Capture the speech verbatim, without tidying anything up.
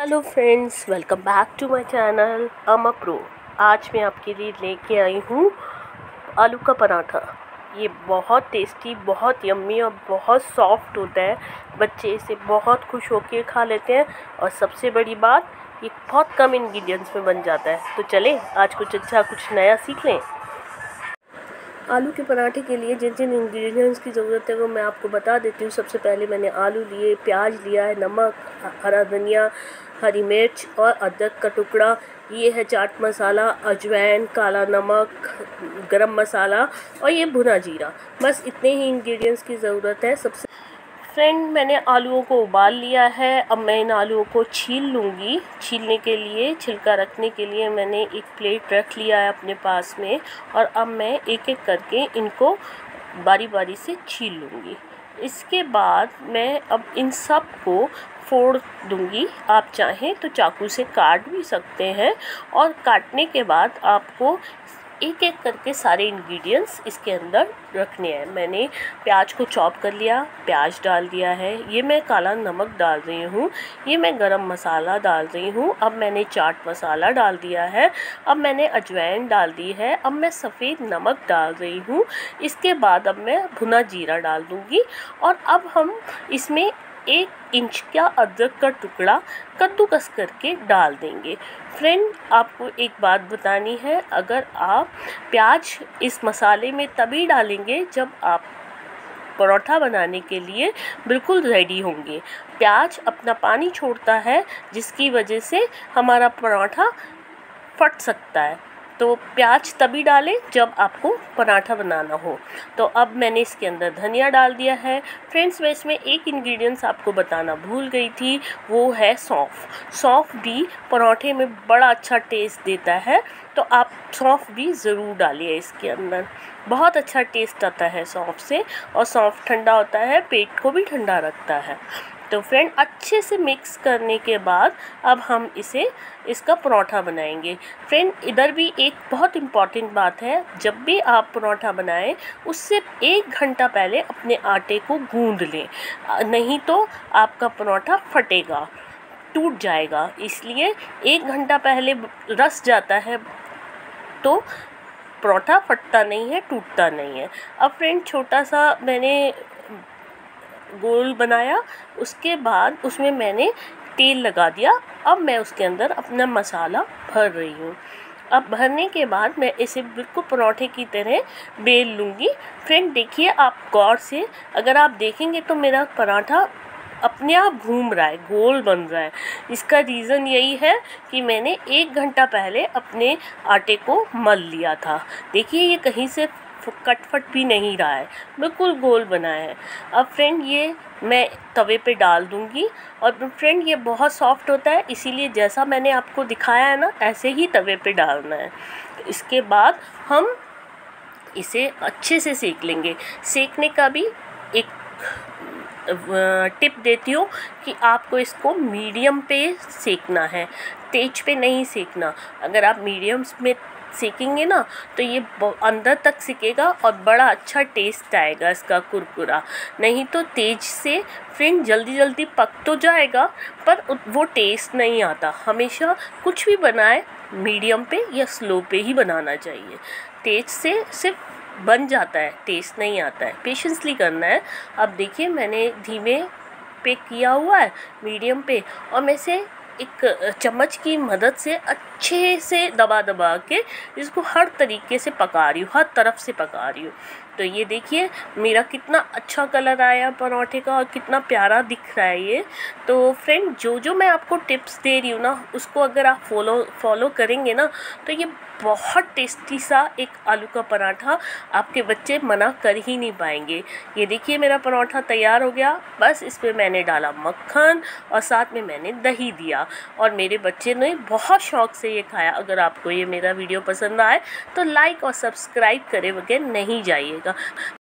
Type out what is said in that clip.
Hello friends, welcome back to my channel अमा प्रो। आज मैं आपके लिए लेके आई हूँ आलू का पराठा। ये बहुत टेस्टी, बहुत यम्मी और बहुत सॉफ्ट होता है। बच्चे इसे बहुत खुश होकर खा लेते हैं और सबसे बड़ी बात, ये बहुत कम इंग्रेडिएंट्स में बन जाता है। तो चलें आज कुछ अच्छा, कुछ नया सीख लें। आलू के पराठे के लिए जिन जिन इंग्रेडिएंट्स की ज़रूरत है वो मैं आपको बता देती हूँ। सबसे पहले मैंने आलू लिए, प्याज लिया है, नमक, हरा धनिया, हरी मिर्च और अदरक का टुकड़ा। ये है चाट मसाला, अजवाइन, काला नमक, गरम मसाला और ये भुना जीरा। बस इतने ही इंग्रेडिएंट्स की ज़रूरत है। सबसे फ्रेंड, मैंने आलूओं को उबाल लिया है। अब मैं इन आलूओं को छील लूँगी। छीलने के लिए, छिलका रखने के लिए मैंने एक प्लेट रख लिया है अपने पास में। और अब मैं एक एक करके इनको बारी बारी से छील लूँगी। इसके बाद मैं अब इन सब को फोड़ दूँगी। आप चाहें तो चाकू से काट भी सकते हैं। और काटने के बाद आपको एक एक करके सारे इंग्रेडिएंट्स इसके अंदर रखने हैं। मैंने प्याज को चॉप कर लिया, प्याज डाल दिया है। ये मैं काला नमक डाल रही हूँ, ये मैं गरम मसाला डाल रही हूँ। अब मैंने चाट मसाला डाल दिया है। अब मैंने अजवाइन डाल दी है। अब मैं सफ़ेद नमक डाल रही हूँ। इसके बाद अब मैं भुना जीरा डाल दूँगी। और अब हम इसमें एक इंच का अदरक का टुकड़ा कद्दूकस करके डाल देंगे। फ्रेंड, आपको एक बात बतानी है, अगर आप प्याज इस मसाले में तभी डालेंगे जब आप पराठा बनाने के लिए बिल्कुल रेडी होंगे। प्याज अपना पानी छोड़ता है जिसकी वजह से हमारा पराठा फट सकता है। तो प्याज तभी डालें जब आपको पराठा बनाना हो। तो अब मैंने इसके अंदर धनिया डाल दिया है। फ्रेंड्स, मैं इसमें एक इंग्रेडिएंट्स आपको बताना भूल गई थी, वो है सौंफ। सौंफ भी पराठे में बड़ा अच्छा टेस्ट देता है, तो आप सौंफ भी ज़रूर डालिए इसके अंदर। बहुत अच्छा टेस्ट आता है सौंफ से, और सौंफ ठंडा होता है, पेट को भी ठंडा रखता है। तो फ्रेंड, अच्छे से मिक्स करने के बाद अब हम इसे इसका पराठा बनाएंगे। फ्रेंड, इधर भी एक बहुत इम्पॉर्टेंट बात है, जब भी आप पराठा बनाएं उससे एक घंटा पहले अपने आटे को गूंद लें, नहीं तो आपका पराठा फटेगा, टूट जाएगा। इसलिए एक घंटा पहले रस जाता है तो पराठा फटता नहीं है, टूटता नहीं है। अब फ्रेंड, छोटा सा मैंने गोल बनाया, उसके बाद उसमें मैंने तेल लगा दिया। अब मैं उसके अंदर अपना मसाला भर रही हूँ। अब भरने के बाद मैं इसे बिल्कुल पराठे की तरह बेल लूँगी। फ्रेंड, देखिए आप गौर से, अगर आप देखेंगे तो मेरा पराठा अपने आप घूम रहा है, गोल बन रहा है। इसका रीज़न यही है कि मैंने एक घंटा पहले अपने आटे को मल लिया था। देखिए ये कहीं से कटफट भी नहीं रहा है, बिल्कुल गोल बना है। अब फ्रेंड, ये मैं तवे पे डाल दूँगी। और फ्रेंड, ये बहुत सॉफ्ट होता है, इसीलिए जैसा मैंने आपको दिखाया है ना, ऐसे ही तवे पे डालना है। इसके बाद हम इसे अच्छे से सेक लेंगे। सेकने का भी एक टिप देती हूँ कि आपको इसको मीडियम पे सेकना है, तेज पे नहीं सेकना। अगर आप मीडियम में सेकेंगे ना तो ये अंदर तक सिकेगा और बड़ा अच्छा टेस्ट आएगा इसका, कुरकुरा। नहीं तो तेज से फ्रेंड जल्दी जल्दी पक तो जाएगा पर वो टेस्ट नहीं आता। हमेशा कुछ भी बनाए मीडियम पे या स्लो पे ही बनाना चाहिए। तेज से सिर्फ बन जाता है, टेस्ट नहीं आता है। पेशेंसली करना है। अब देखिए मैंने धीमे पे किया हुआ है, मीडियम पे, और मैं से एक चम्मच की मदद से अच्छे से दबा दबा के इसको हर तरीके से पका रही हूँ, हर तरफ से पका रही हूँ। तो ये देखिए मेरा कितना अच्छा कलर आया पराठे का और कितना प्यारा दिख रहा है ये। तो फ्रेंड, जो जो मैं आपको टिप्स दे रही हूँ ना, उसको अगर आप फॉलो फॉलो करेंगे ना तो ये बहुत टेस्टी सा एक आलू का पराठा आपके बच्चे मना कर ही नहीं पाएंगे। ये देखिए मेरा पराठा तैयार हो गया। बस इस पर मैंने डाला मक्खन और साथ में मैंने दही दिया, और मेरे बच्चे ने बहुत शौक़ से ये खाया। अगर आपको ये मेरा वीडियो पसंद आए तो लाइक और सब्सक्राइब करे बगैर नहीं जाइएगा।